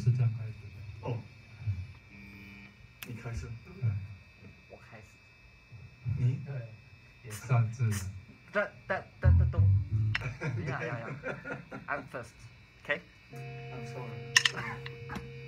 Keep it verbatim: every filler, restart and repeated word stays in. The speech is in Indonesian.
是这样开始的。哦，你开始，我开始，你对，擅自。哒哒哒哒咚。Yeah, yeah, yeah. I'm first. Okay. I'm sorry.